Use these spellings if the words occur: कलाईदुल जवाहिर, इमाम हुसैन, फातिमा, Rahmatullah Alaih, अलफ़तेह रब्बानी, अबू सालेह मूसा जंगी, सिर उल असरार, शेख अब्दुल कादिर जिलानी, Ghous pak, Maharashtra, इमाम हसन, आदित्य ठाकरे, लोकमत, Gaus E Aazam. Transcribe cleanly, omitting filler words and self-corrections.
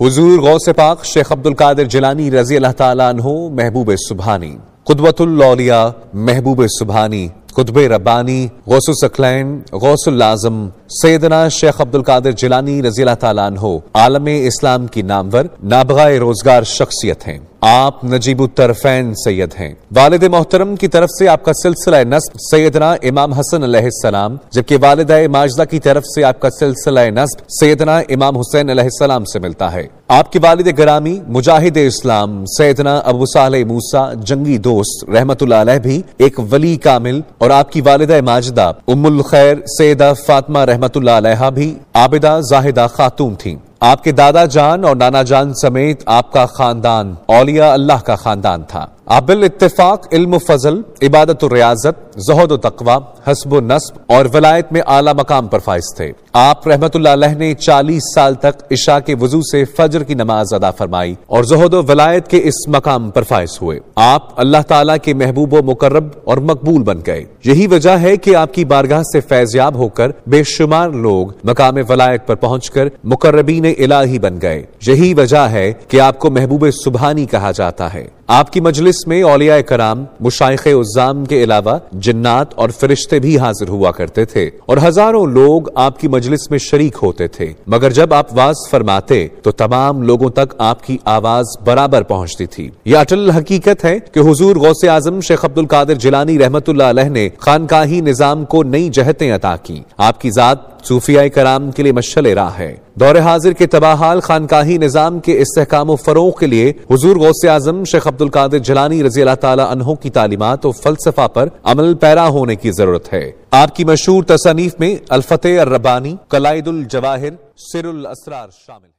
हुजूर गौसे पाक शेख अब्दुल कादिर जिलानी रजी अल्लाह ताला अन्हो महबूब सुभानी, कुदवतुल औलिया महबूब सुभानी, कुतुबे रब्बानी, गौसुल सकलैन, गौसुल आज़म सैयदना शेख अब्दुल कादिर जिलानी रज़ी अल्लाह ताला अन्हो आलम इस्लाम की नामवर नाबग़ाए रोजगार शख्सियत हैं। आप नजीबुत तरफ़ैन सैयद हैं। वालिद मोहतरम की तरफ से आपका सिलसिला नस्ब सैयदना इमाम हसन अलैहिस्सलाम, जबकि वालिदा माजदा की तरफ से आपका सिलसिला नस्ब सैयदना इमाम हुसैन अलैहिस्सलाम से मिलता है। आपके वालिद गिरामी मुजाहिद इस्लाम सैयदना अबू सालेह मूसा जंगी दोस्त रहमतुल्लाह अलैह भी एक वली कामिल और आपकी वालिदा माजदा उम्मुल खैर सैयदा फातिमा रहमतुल्लाह अलैहा भी आबिदा जाहिदा खातून थी। आपके दादा जान और नाना जान समेत आपका खानदान औलिया अल्लाह का खानदान था। आप बिल इत्तेफाक इल्म फजल, इबादत और रियाजत, ज़ुहद और तकवा, हस्ब और नस्ब और वलायत में आला मकाम पर फाइज थे। आप रहमतुल्लाह अलैह ने 40 साल तक इशा के वजू से फजर की नमाज अदा फरमाई और ज़ुहद और वलायत के इस मकाम पर फाइज हुए। आप अल्लाह ताला के महबूब व मुकर्रब और मकबूल बन गए। यही वजह है कि आपकी बारगाह से फैज़याब होकर बेशुमार लोग मकाम वलायत पर पहुँच कर मुकर्रबीन इलाही बन गए। यही वजह है कि आपको महबूब सुभानी कहा जाता है। आपकी मजलिस में औलिया कराम मुशाइखे उज़्ज़ाम के अलावा जिन्नात और फरिश्ते भी हाजिर हुआ करते थे और हजारों लोग आपकी मजलिस में शरीक होते थे, मगर जब आप वाज फरमाते तो तमाम लोगों तक आपकी आवाज बराबर पहुंचती थी। यह अटल हकीकत है कि हुजूर गौसे आजम शेख अब्दुल कादिर जिलानी रहमतुल्लाह अलैह ने खानकाही निजाम को नई जहतें अता की। आपकी जात सूफियाए कराम के लिए मशअले राह है। दौरे हाजिर के तबाहाल खानकाही निजाम के इस्तेहकाम व फरोग के लिए हुजूर गौसे आजम शेख अब्दुल कादिर जिलानी रज़ी अल्लाह ताला अन्हों की तालीमात और फलसफा पर अमल पैरा होने की जरूरत है। आपकी मशहूर तसनीफ में अलफ़तेह रब्बानी, कलाईदुल जवाहिर, सिर उल असरार शामिल है।